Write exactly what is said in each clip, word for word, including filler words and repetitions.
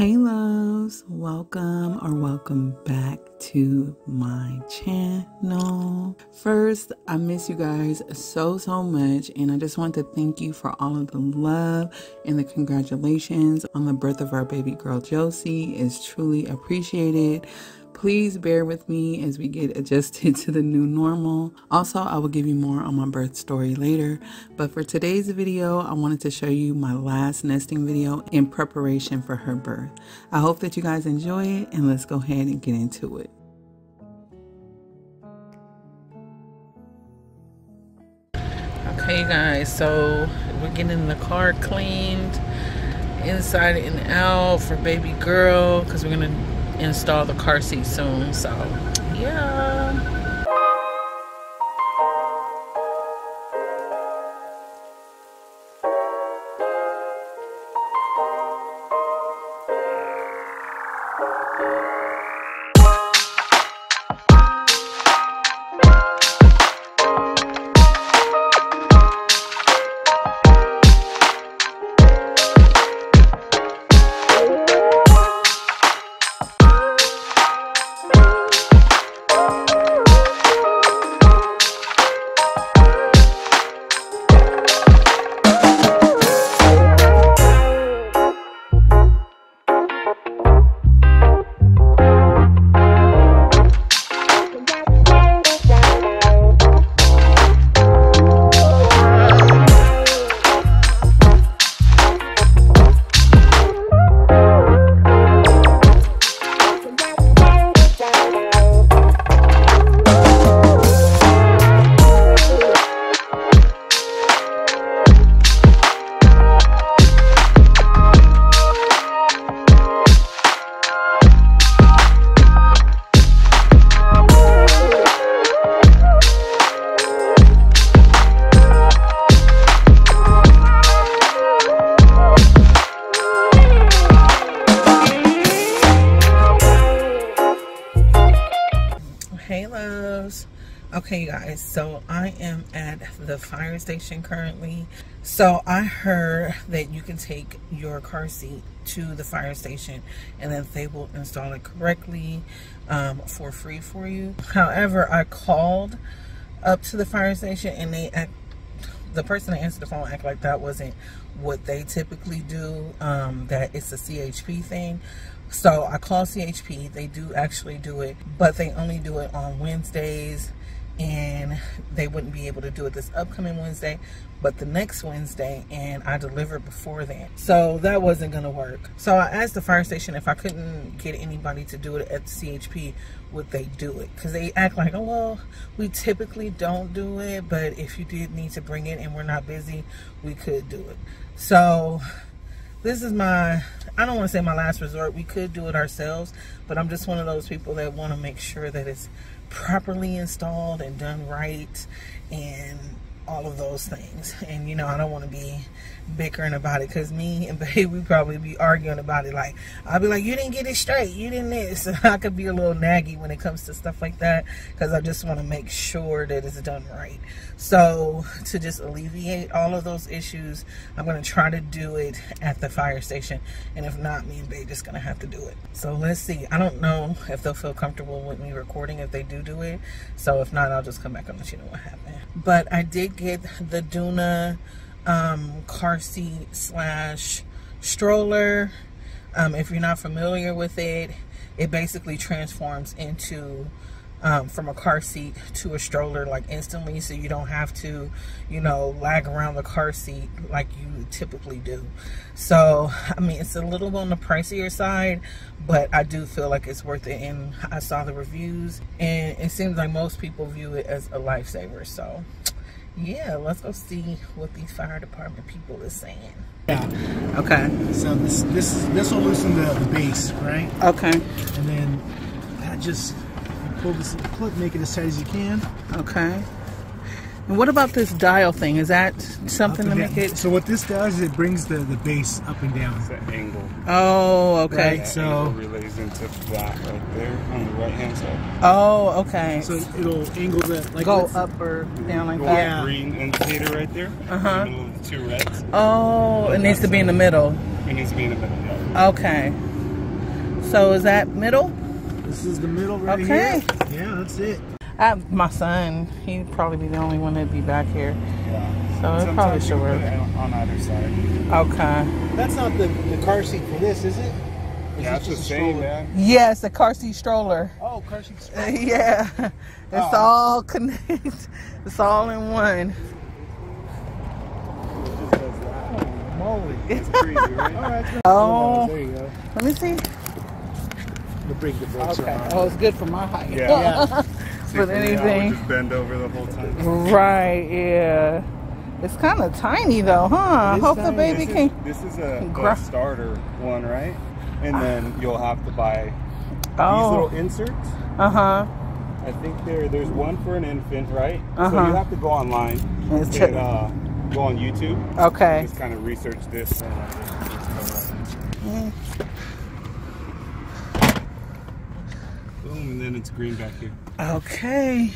Hey loves, welcome or welcome back to my channel. First, I miss you guys so so much, and I just want to thank you for all of the love and the congratulations on the birth of our baby girl Josie. It's truly appreciated. Please bear with me as we get adjusted to the new normal. Also, I will give you more on my birth story later. But for today's video, I wanted to show you my last nesting video in preparation for her birth. I hope that you guys enjoy it, and let's go ahead and get into it. Okay guys, so we're getting the car cleaned inside and out for baby girl because we're going to install the car seat soon, so yeah. Okay guys, so I am at the fire station currently. So I heard that you can take your car seat to the fire station and that they will install it correctly um, for free for you. However, I called up to the fire station and they act, the person that answered the phone act like that wasn't what they typically do, um, that it's a C H P thing. So I called C H P, they do actually do it, but they only do it on Wednesdays. And they wouldn't be able to do it this upcoming Wednesday, but the next Wednesday, and I delivered before that. So that wasn't gonna work. So I asked the fire station if I couldn't get anybody to do it at the C H P, would they do it? Cause they act like, oh, well, we typically don't do it, but if you did need to bring it and we're not busy, we could do it. So this is my, I don't wanna say my last resort. We could do it ourselves, but I'm just one of those people that wanna make sure that it's properly installed and done right and all of those things. And you know, I don't want to be bickering about it, because me and babe, we probably be arguing about it. Like, I'll be like, you didn't get it straight, you didn't this. So I could be a little naggy when it comes to stuff like that, because I just want to make sure that it's done right. So to just alleviate all of those issues, I'm going to try to do it at the fire station, and if not, me and babe just gonna have to do it. So let's see. I don't know if they'll feel comfortable with me recording if they do do it. So if not, I'll just come back and let you know what happened. But I did get the Doona um, car seat slash stroller. Um, if you're not familiar with it, it basically transforms into um, from a car seat to a stroller like instantly, so you don't have to, you know, lag around the car seat like you typically do. So I mean, it's a little on the pricier side, but I do feel like it's worth it, and I saw the reviews and it seems like most people view it as a lifesaver. So yeah, let's go see what these fire department people is saying. Yeah. Okay. So this this this will loosen the, the base, right? Okay. And then I just pull this clip, make it as tight as you can. Okay. And what about this dial thing? Is that something to make it? So what this does is it brings the the base up and down. It's that angle. Oh, okay. Right? So relays into that right there on the right hand side. Oh, okay. So it'll angle that, like go up or down like that. Yeah. Green indicator right there. Uh huh. In the middle of the two reds. Oh, it needs to be in the middle. It needs to be in the middle. Yeah. Okay. So is that middle? This is the middle right okay. here. Yeah, that's it. I, my son, he'd probably be the only one that'd be back here. Yeah. So it probably should work. On either side. Okay. That's not the, the car seat for this, is it? Yeah, it's the same, man. Yes, a car seat stroller. Oh, car seat stroller. Uh, yeah. It's oh. all connected. It's all in one. Oh, moly. That's crazy, right? All right. Oh. There you go. Let me see. The bring the brakes okay. around. Oh, it's good for my height. Yeah. yeah. With anything. Just bend over the whole time. Right, yeah. It's kind of tiny, though, huh? I hope the baby this can... Is, this is a, a starter one, right? And then you'll have to buy oh. these little inserts. Uh-huh. I think there there's one for an infant, right? Uh-huh. So you have to go online it's and uh, go on YouTube. Okay. Just kind of research this. Mm. Boom, and then it's green back here. Okay.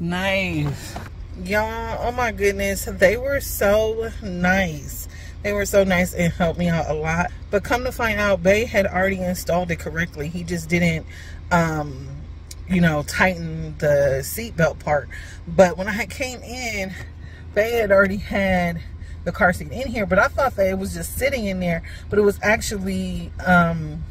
Nice. Y'all, oh my goodness, they were so nice. They were so nice and helped me out a lot. But come to find out, Bay had already installed it correctly. He just didn't, um, you know, tighten the seatbelt part. But when I came in, Bay had already had the car seat in here. But I thought that it was just sitting in there. But it was actually um,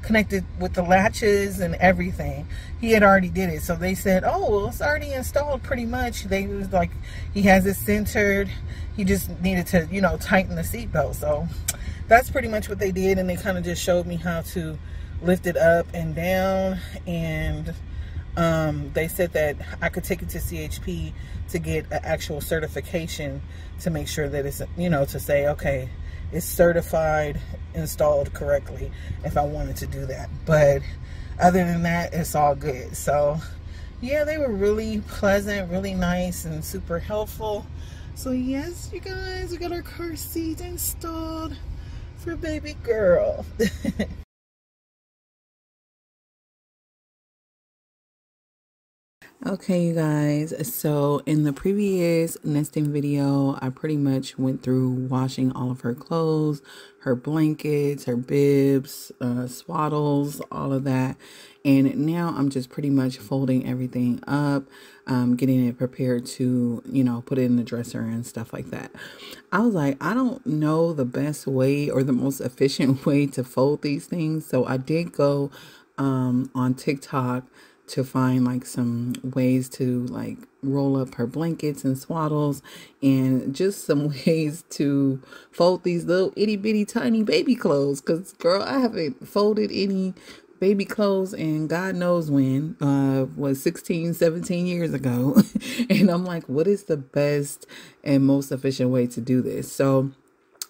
connected with the latches and everything. He had already did it. So they said, oh, well, it's already installed pretty much. They was like, he has it centered. He just needed to, you know, tighten the seatbelt. So that's pretty much what they did. And they kind of just showed me how to lift it up and down. And um, they said that I could take it to C H P to get an actual certification to make sure that it's, you know, to say, okay, it's certified, installed correctly if I wanted to do that. But other than that, it's all good. So yeah, they were really pleasant, really nice, and super helpful. So yes, you guys, we got our car seat installed for baby girl. Okay, you guys, so in the previous nesting video, I pretty much went through washing all of her clothes, her blankets, her bibs, uh, swaddles, all of that. And now I'm just pretty much folding everything up, um, getting it prepared to, you know, put it in the dresser and stuff like that. I was like, I don't know the best way or the most efficient way to fold these things. So I did go um, on TikTok to find like some ways to like roll up her blankets and swaddles and just some ways to fold these little itty bitty tiny baby clothes, because girl, I haven't folded any baby clothes and God knows when, uh was sixteen, seventeen years ago. And I'm like, what is the best and most efficient way to do this? So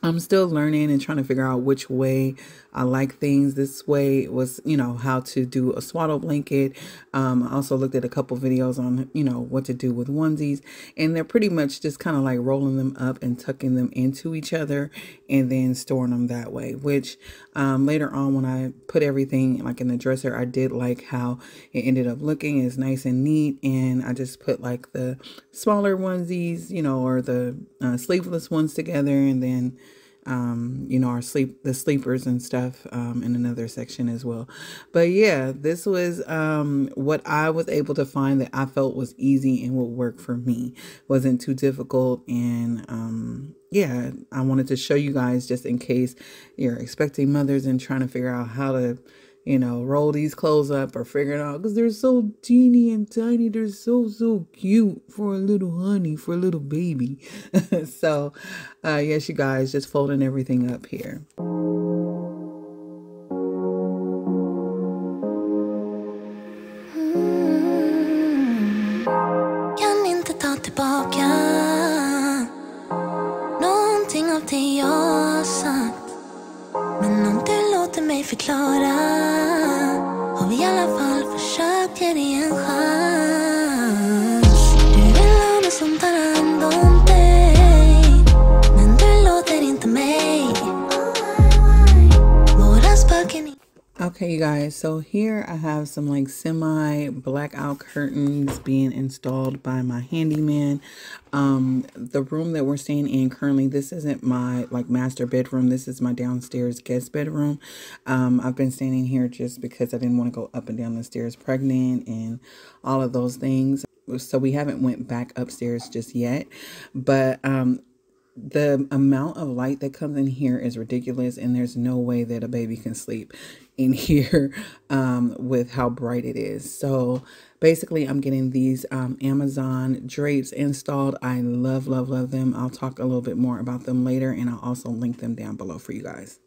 I'm still learning and trying to figure out which way I like things. This way was, you know, how to do a swaddle blanket. Um, I also looked at a couple videos on, you know, what to do with onesies. And they're pretty much just kind of like rolling them up and tucking them into each other and then storing them that way. Which um, later on when I put everything like in the dresser, I did like how it ended up looking. It's nice and neat. And I just put like the smaller onesies, you know, or the uh, sleeveless ones together, and then Um, you know, our sleep, the sleepers and stuff, um, in another section as well. But yeah, this was, um, what I was able to find that I felt was easy and would work for me. Wasn't too difficult. And, um, yeah, I wanted to show you guys just in case you're expecting mothers and trying to figure out how to, you know, roll these clothes up or figure it out, because they're so teeny and tiny. They're so, so cute for a little honey, for a little baby. So, uh, yes, you guys, just folding everything up here. Okay, you guys, so here I have some like semi blackout curtains being installed by my handyman. Um, the room that we're staying in currently, this isn't my like master bedroom. This is my downstairs guest bedroom. Um, I've been staying in here just because I didn't want to go up and down the stairs pregnant and all of those things. So we haven't went back upstairs just yet, but um, the amount of light that comes in here is ridiculous, and there's no way that a baby can sleep in here um, with how bright it is. So basically I'm getting these um, Amazon drapes installed. I love, love, love them. I'll talk a little bit more about them later, and I'll also link them down below for you guys.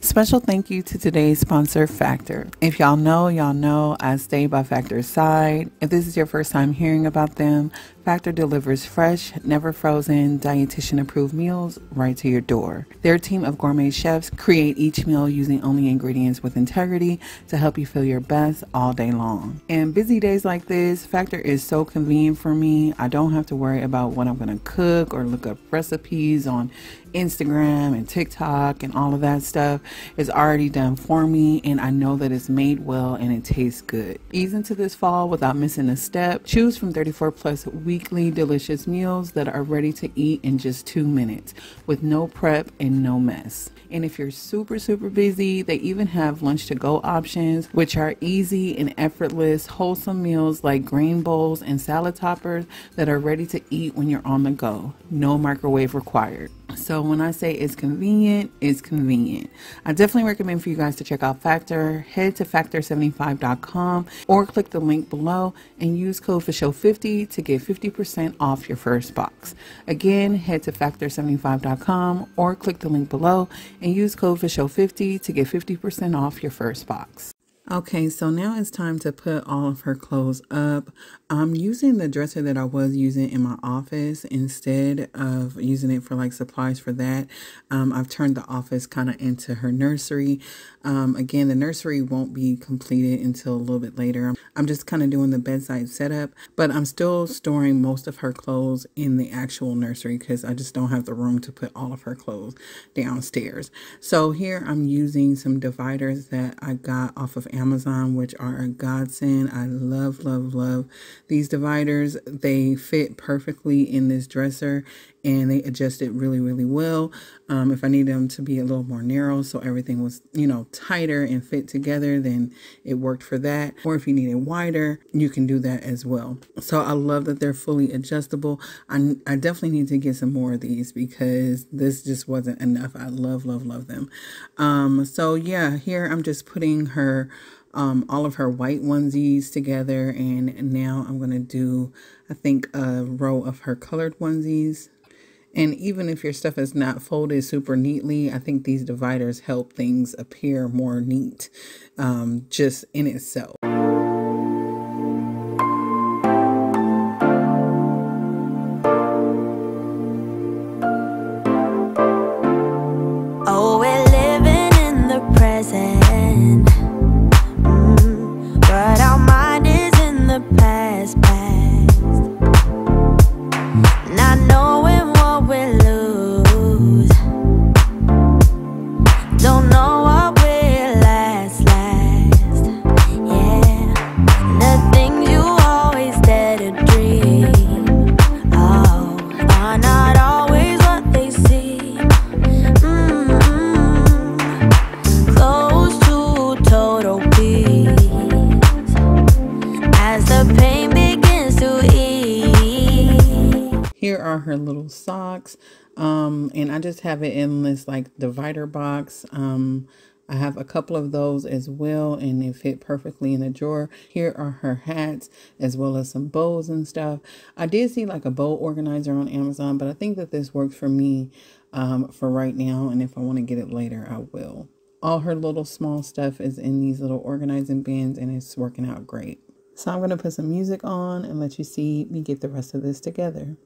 Special thank you to today's sponsor, Factor. If y'all know, y'all know I stay by Factor's side. If this is your first time hearing about them, Factor delivers fresh, never frozen, dietitian approved meals right to your door. Their team of gourmet chefs create each meal using only ingredients with integrity to help you feel your best all day long. And busy days like this, Factor is so convenient for me. I don't have to worry about what I'm gonna cook or look up recipes on Instagram and TikTok and all of that stuff. It's already done for me, and I know that it's made well and it tastes good. Ease into this fall without missing a step. Choose from thirty-four plus weekly delicious meals that are ready to eat in just two minutes with no prep and no mess. And if you're super, super busy, they even have lunch to go options, which are easy and effortless, wholesome meals like grain bowls and salad toppers that are ready to eat when you're on the go. No microwave required. So when I say it's convenient, it's convenient. I definitely recommend for you guys to check out Factor. Head to factor seventy-five dot com or click the link below and use code FASHO fifty to get fifty percent off your first box. Again, head to factor seventy-five dot com or click the link below and use code FASHO fifty to get fifty percent off your first box. Okay, so now it's time to put all of her clothes up. I'm using the dresser that I was using in my office instead of using it for like supplies for that. Um, I've turned the office kind of into her nursery. Um, again, the nursery won't be completed until a little bit later. I'm just kind of doing the bedside setup, but I'm still storing most of her clothes in the actual nursery because I just don't have the room to put all of her clothes downstairs. So here I'm using some dividers that I got off of Amazon. Amazon, which are a godsend. I love, love, love these dividers. They fit perfectly in this dresser and they adjust it really, really well. Um, if I need them to be a little more narrow so everything was, you know, tighter and fit together, then it worked for that. Or if you need it wider, you can do that as well. So I love that they're fully adjustable. I, I definitely need to get some more of these because this just wasn't enough. I love, love, love them. Um, so yeah, here I'm just putting her Um, all of her white onesies together, and now I'm going to do, I think, a row of her colored onesies. And even if your stuff is not folded super neatly, I think these dividers help things appear more neat um, just in itself. Her little socks, um, and I just have it in this like divider box. um, I have a couple of those as well, and they fit perfectly in the drawer. Here are her hats as well as some bows and stuff. I did see like a bow organizer on Amazon, but I think that this works for me um, for right now, and if I want to get it later, I will. All her little small stuff is in these little organizing bins, and it's working out great. So I'm going to put some music on and let you see me get the rest of this together.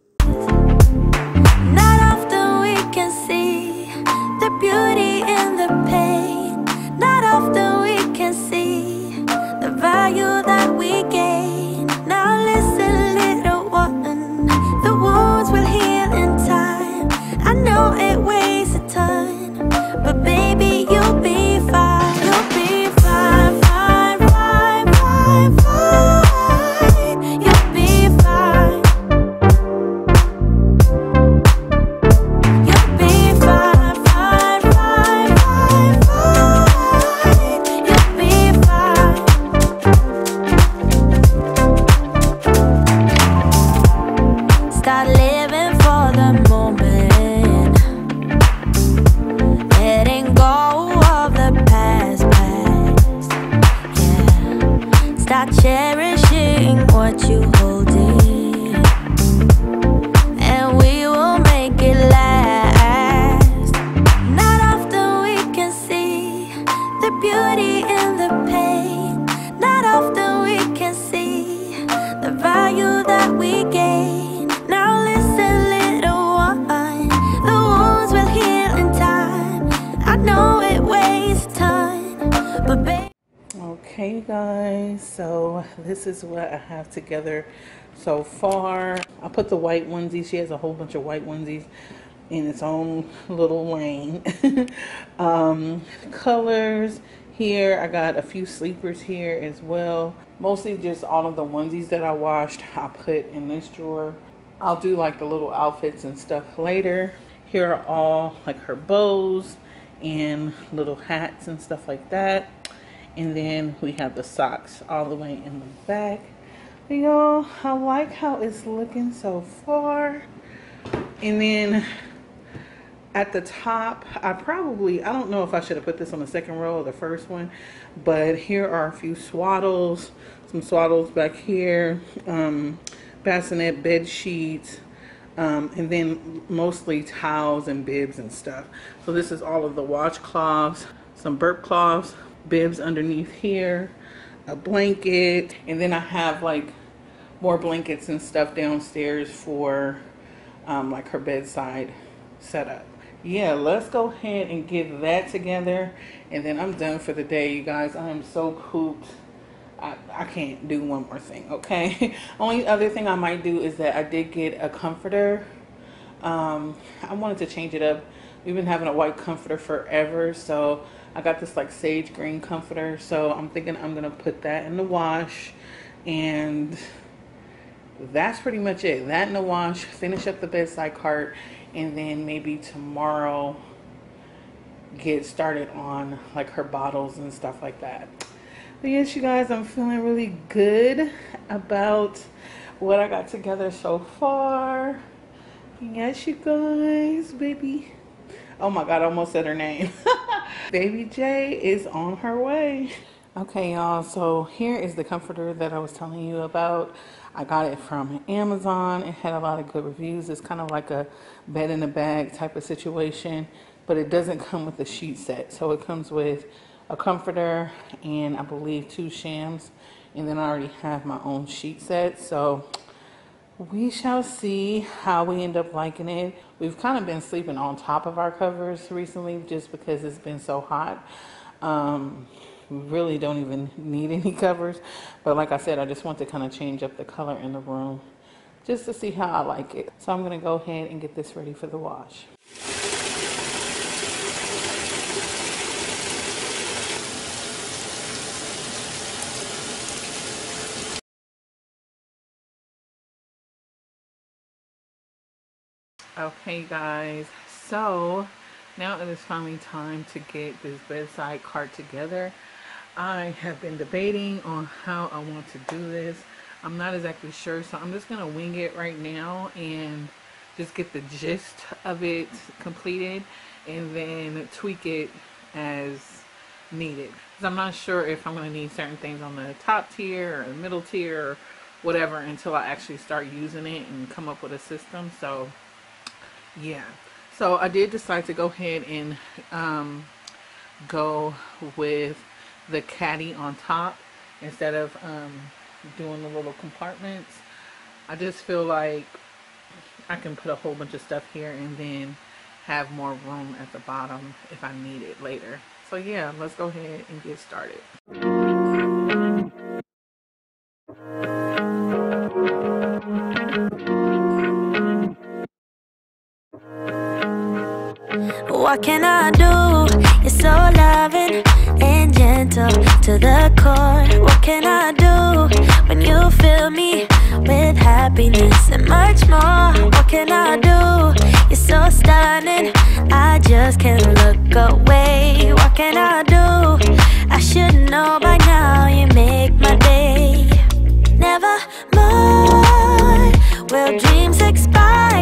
Hey guys, so this is what I have together so far. I put the white onesie. She has a whole bunch of white onesies in its own little lane. um, colors here. I got a few sleepers here as well. Mostly just all of the onesies that I washed, I put in this drawer. I'll do like the little outfits and stuff later. Here are all like her bows and little hats and stuff like that. And then we have the socks all the way in the back. Y'all, I like how it's looking so far. And then at the top, I probably, I don't know if I should have put this on the second row or the first one, but here are a few swaddles, some swaddles back here, um, bassinet, bed sheets, um, and then mostly towels and bibs and stuff. So this is all of the washcloths, some burp cloths, bibs underneath here, a blanket, and then I have like more blankets and stuff downstairs for um, like her bedside setup. Yeah, let's go ahead and get that together, and then I'm done for the day, you guys. I am so cooped. I, I can't do one more thing, okay? Only other thing I might do is that I did get a comforter. Um, I wanted to change it up. We've been having a white comforter forever, so I got this like sage green comforter, so I'm thinking I'm gonna put that in the wash, and that's pretty much it. That in the wash, finish up the bedside cart, and then maybe tomorrow get started on like her bottles and stuff like that. But yes, you guys, I'm feeling really good about what I got together so far. Yes, you guys, baby. Oh my God, I almost said her name. Baby J is on her way. Okay, y'all, so here is the comforter that I was telling you about. I got it from Amazon. It had a lot of good reviews. It's kind of like a bed in a bag type of situation, but it doesn't come with a sheet set. So it comes with a comforter and I believe two shams, and then I already have my own sheet set. So we shall see how we end up liking it. We've kind of been sleeping on top of our covers recently just because it's been so hot. Um, we really don't even need any covers. But like I said, I just want to kind of change up the color in the room just to see how I like it. So I'm going to go ahead and get this ready for the wash. Okay guys, so now it is finally time to get this bedside cart together. I have been debating on how I want to do this. I'm not exactly sure, so I'm just gonna wing it right now and just get the gist of it completed and then tweak it as needed, because I'm not sure if I'm gonna need certain things on the top tier or the middle tier or whatever until I actually start using it and come up with a system. So yeah, so I did decide to go ahead and um, go with the caddy on top instead of um, doing the little compartments. I just feel like I can put a whole bunch of stuff here and then have more room at the bottom if I need it later. So yeah, let's go ahead and get started. What can I do? You're so loving and gentle to the core. What can I do when you fill me with happiness and much more? What can I do? You're so stunning, I just can't look away. What can I do? I should know by now, you make my day. Never more will dreams expire.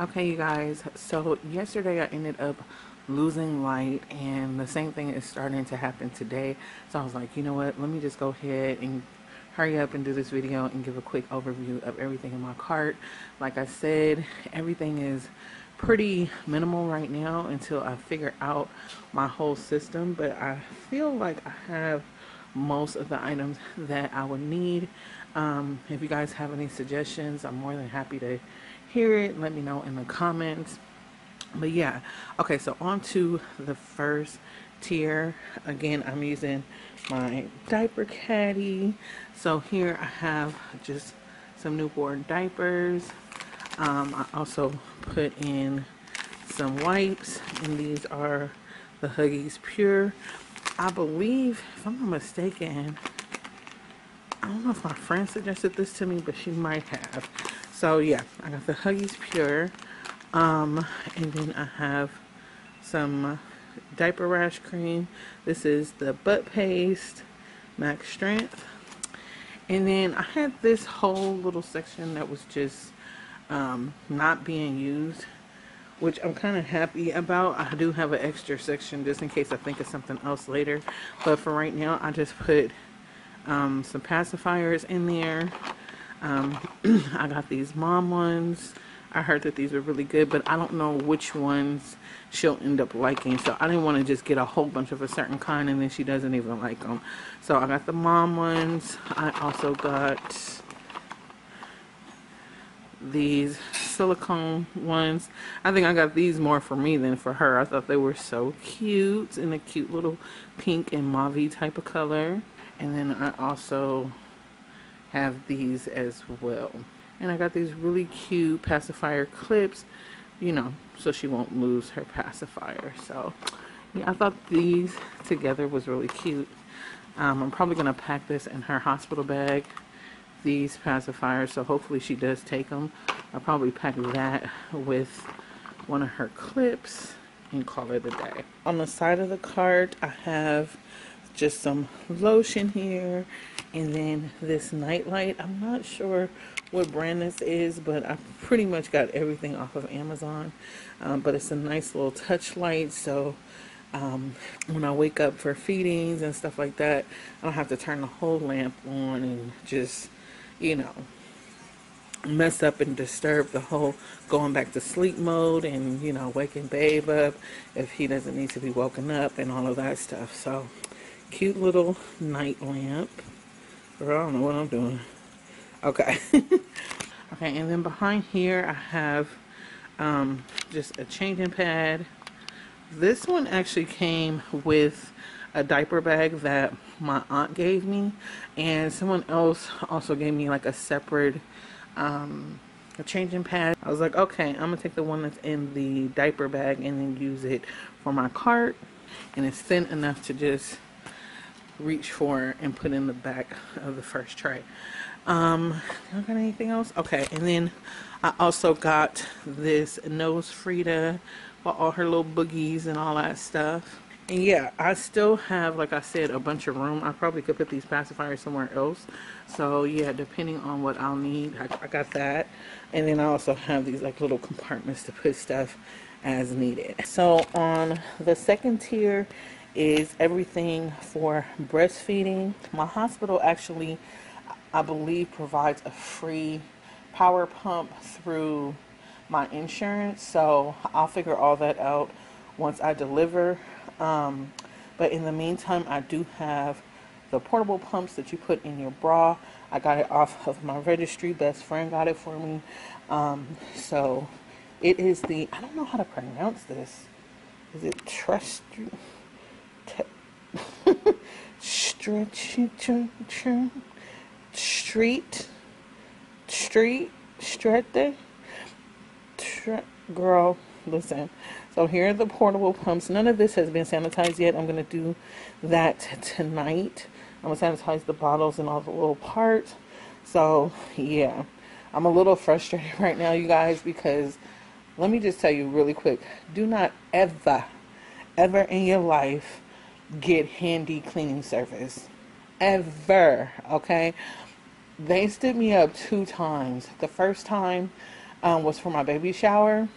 Okay, you guys, so yesterday I ended up losing light, and the same thing is starting to happen today. So I was like, you know what, let me just go ahead and hurry up and do this video and give a quick overview of everything in my cart. Like I said, everything is pretty minimal right now until I figure out my whole system, but I feel like I have most of the items that I would need. Um, if you guys have any suggestions, I'm more than happy to hear it. Let me know in the comments. But yeah, okay, so on to the first tier. Again, I'm using my diaper caddy. So here I have just some newborn diapers. um, I also put in some wipes, and these are the Huggies Pure. I believe, if I'm not mistaken, I don't know if my friend suggested this to me, but she might have. So yeah, I got the Huggies Pure, um, and then I have some diaper rash cream. This is the Butt Paste Max Strength. And then I had this whole little section that was just um, not being used, which I'm kind of happy about. I do have an extra section just in case I think of something else later. But for right now, I just put um, some pacifiers in there. Um, I got these Mam ones. I heard that these were really good, but I don't know which ones she'll end up liking. So I didn't want to just get a whole bunch of a certain kind and then she doesn't even like them. So I got the Mam ones. I also got these silicone ones. I think I got these more for me than for her. I thought they were so cute, in a cute little pink and mauve type of color. And then I also have these as well, and I got these really cute pacifier clips, you know, so she won't lose her pacifier. So yeah, I thought these together was really cute. um, I'm probably gonna pack this in her hospital bag, these pacifiers, so hopefully she does take them. I'll probably pack that with one of her clips and call it a day. On the side of the cart, I have just some lotion here, and then this nightlight. I'm not sure what brand this is, but I pretty much got everything off of Amazon. Um, but it's a nice little touch light, so um, when I wake up for feedings and stuff like that, I don't have to turn the whole lamp on and just, you know, mess up and disturb the whole going back to sleep mode and, you know, waking babe up if he doesn't need to be woken up and all of that stuff. So cute little night lamp. Girl, I don't know what I'm doing. Okay. Okay, and then behind here I have um, just a changing pad. This one actually came with a diaper bag that my aunt gave me, and someone else also gave me like a separate um, a changing pad. I was like, okay, I'm gonna take the one that's in the diaper bag and then use it for my cart, and it's thin enough to just reach for and put in the back of the first tray. Um, I got anything else? Okay, and then I also got this Nose Frida for all her little boogies and all that stuff. And yeah, I still have, like I said, a bunch of room. I probably could put these pacifiers somewhere else. So yeah, depending on what I'll need, I, I got that. And then I also have these like little compartments to put stuff as needed. So on the second tier is everything for breastfeeding. My hospital actually I believe provides a free power pump through my insurance, so I'll figure all that out once I deliver. Um, but in the meantime, I do have the portable pumps that you put in your bra. I got it off of my registry. Best friend got it for me. Um, so it is the, I don't know how to pronounce this. Is it trust? Street, street, strete, girl, listen. So here are the portable pumps. None of this has been sanitized yet. I'm gonna do that tonight. I'm gonna sanitize the bottles and all the little parts. So yeah, I'm a little frustrated right now, you guys, because let me just tell you really quick, do not ever, ever in your life get handy cleaning service, ever, okay? They stood me up two times. The first time um, was for my baby shower,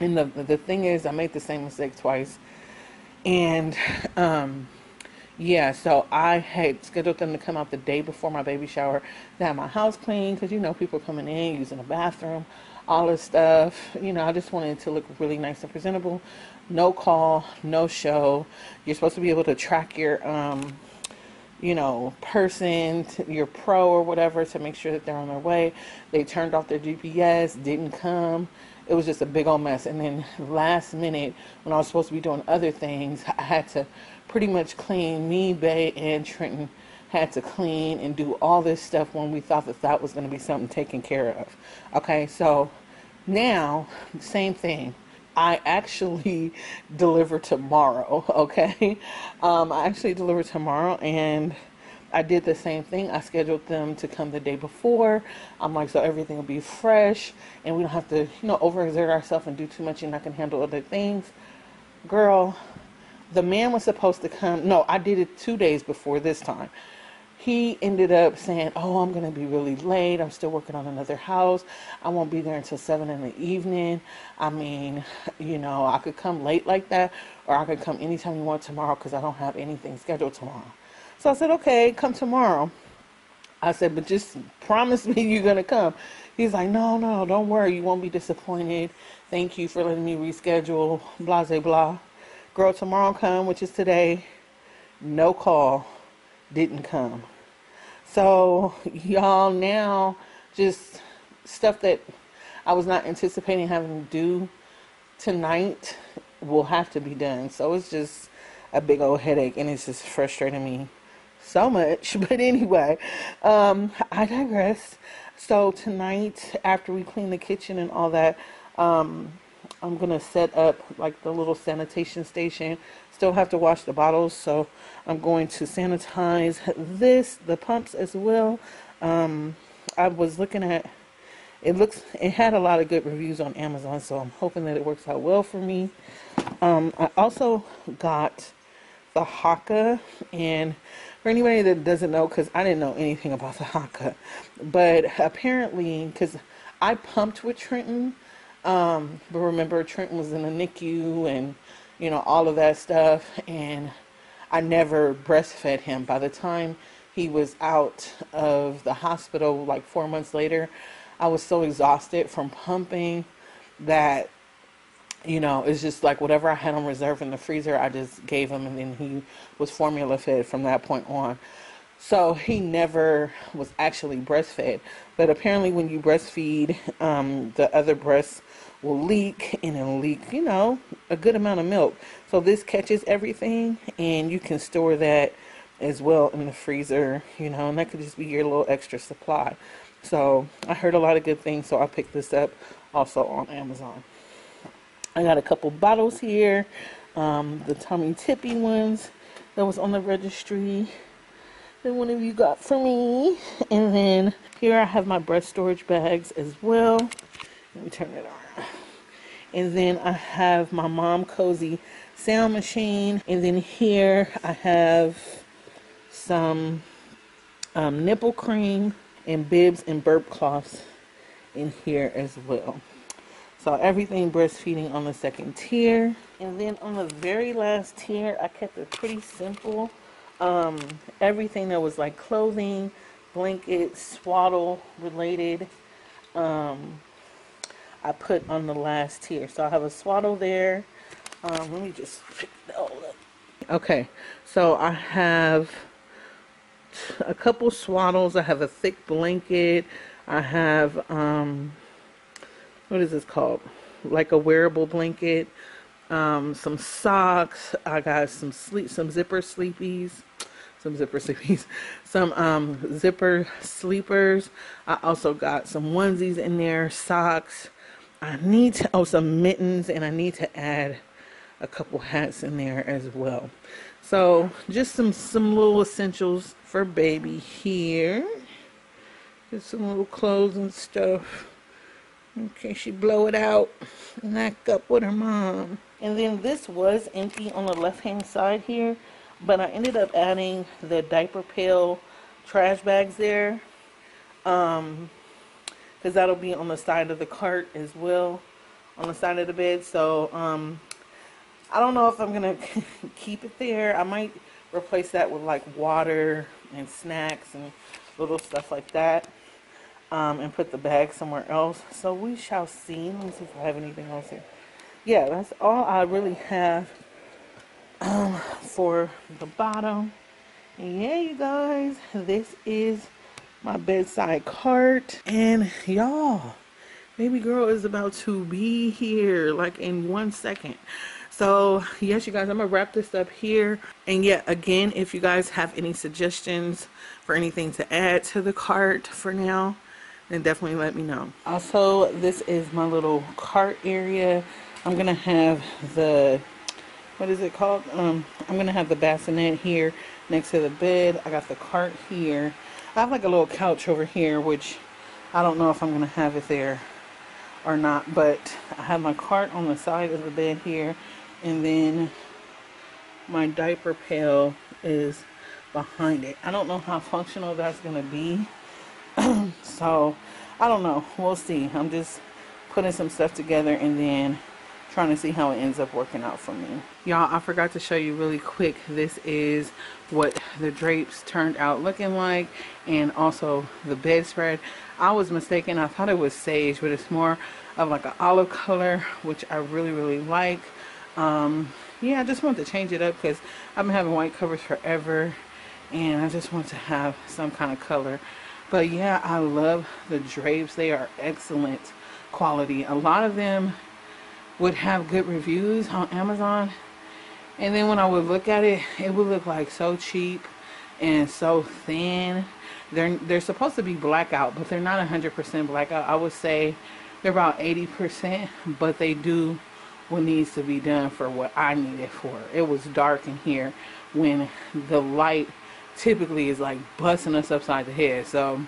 and the the thing is, I made the same mistake twice, and um, yeah, so I had scheduled them to come out the day before my baby shower to have my house clean, because you know, people coming in, using the bathroom, all this stuff, you know, I just wanted it to look really nice and presentable. No call, no show. You're supposed to be able to track your um you know, person, your pro or whatever, to make sure that they're on their way. They turned off their G P S, didn't come. It was just a big old mess. And then last minute, when I was supposed to be doing other things, I had to pretty much clean. Me, Bay, and Trenton had to clean and do all this stuff when we thought that that was going to be something taken care of. Okay, so now, same thing. I actually deliver tomorrow, okay? Um, I actually deliver tomorrow, and I did the same thing. I scheduled them to come the day before. I'm like, so everything will be fresh, and we don't have to, you know, overexert ourselves and do too much, and I can handle other things. Girl, the man was supposed to come. No, I did it two days before this time. He ended up saying, oh, I'm going to be really late. I'm still working on another house. I won't be there until seven in the evening. I mean, you know, I could come late like that, or I could come anytime you want tomorrow, because I don't have anything scheduled tomorrow. So I said, okay, come tomorrow. I said, but just promise me you're going to come. He's like, no, no, don't worry. You won't be disappointed. Thank you for letting me reschedule, blah, blah, blah. Girl, tomorrow come, which is today. No call. Didn't come. So y'all, now just stuff that I was not anticipating having to do tonight will have to be done. So it's just a big old headache, and it's just frustrating me so much. But anyway, um, I digress. So tonight, after we clean the kitchen and all that, um, I'm gonna set up like the little sanitation station. Still have to wash the bottles, so I'm going to sanitize this, the pumps as well. Um, I was looking at, it looks, it had a lot of good reviews on Amazon, so I'm hoping that it works out well for me. Um, I also got the Hakka, and for anybody that doesn't know, because I didn't know anything about the Hakka, but apparently, because I pumped with Trenton. Um, but remember, Trenton was in the N I C U and, you know, all of that stuff. And I never breastfed him. By the time he was out of the hospital, like four months later, I was so exhausted from pumping that, you know, it's just like whatever I had on reserve in the freezer, I just gave him. And then he was formula fed from that point on. So he never was actually breastfed. But apparently when you breastfeed, um, the other breast will leak, and it'll leak, you know, a good amount of milk. So this catches everything, and you can store that as well in the freezer, you know, and that could just be your little extra supply. So I heard a lot of good things, so I picked this up also on Amazon. I got a couple bottles here, um, the Tommy Tippie ones that was on the registry that one of you got for me. And then here I have my breast storage bags as well. Let me turn it on. And then I have my Mom Cozy sound machine. And then here I have some um, nipple cream and bibs and burp cloths in here as well. So everything breastfeeding on the second tier. And then on the very last tier, I kept it pretty simple. Um, everything that was like clothing, blanket swaddle related um, I put on the last tier. So I have a swaddle there. Um, let me just pick that all up. Okay, so I have a couple swaddles. I have a thick blanket. I have, um, what is this called? Like a wearable blanket. Um, some socks. I got some sleep, some zipper sleepies. Some zipper sleepies. Some um, zipper sleepers. I also got some onesies in there, socks. I need to, oh, some mittens, and I need to add a couple hats in there as well. So just some some little essentials for baby here. Just some little clothes and stuff in case she blow it out and act up with her mom. And then this was empty on the left hand side here, but I ended up adding the diaper pail trash bags there, um because that'll be on the side of the cart as well, on the side of the bed. So um I don't know if I'm gonna keep it there. I might replace that with like water and snacks and little stuff like that, um, and put the bag somewhere else. So we shall see. Let me see if I have anything else here. Yeah, that's all I really have um, for the bottom. And yeah, you guys, this is my bedside cart, and y'all, baby girl is about to be here like in one second. So yes, you guys, I'm gonna wrap this up here. And yet again, if you guys have any suggestions for anything to add to the cart for now, then definitely let me know. Also, this is my little cart area. I'm gonna have the, what is it called? Um, I'm gonna have the bassinet here next to the bed. I got the cart here. I have like a little couch over here, which I don't know if I'm gonna have it there or not, but I have my cart on the side of the bed here. And then my diaper pail is behind it. I don't know how functional that's going to be. So, I don't know. We'll see. I'm just putting some stuff together and then trying to see how it ends up working out for me. Y'all, I forgot to show you really quick. This is what the drapes turned out looking like, and also the bedspread. I was mistaken. I thought it was sage, but it's more of like an olive color, which I really, really like. Um, yeah, I just wanted to change it up because I've been having white covers forever and I just want to have some kind of color. But yeah, I love the drapes. They are excellent quality. A lot of them would have good reviews on Amazon, and then when I would look at it, it would look like so cheap and so thin. They're, they're supposed to be blackout, but they're not one hundred percent blackout. I would say they're about eighty percent, but they do what needs to be done for what I need it for. It was dark in here when the light typically is like busting us upside the head. So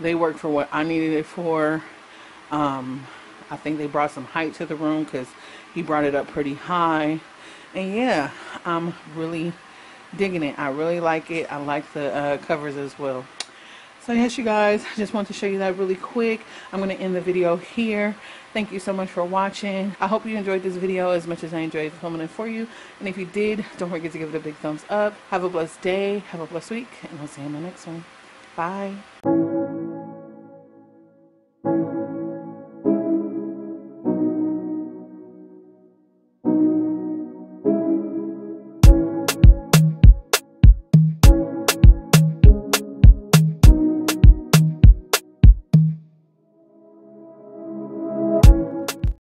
they work for what I needed it for. Um, I think they brought some height to the room because he brought it up pretty high. And yeah, I'm really digging it. I really like it. I like the uh, covers as well. So yes, you guys, I just want to show you that really quick. I'm going to end the video here. Thank you so much for watching. I hope you enjoyed this video as much as I enjoyed filming it for you. And if you did, don't forget to give it a big thumbs up. Have a blessed day. Have a blessed week. And I'll see you in my next one. Bye.